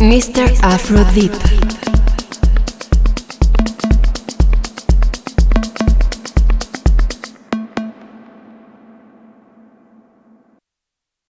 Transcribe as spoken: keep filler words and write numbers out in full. Mister Afro Deep.